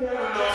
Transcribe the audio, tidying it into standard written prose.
Yeah.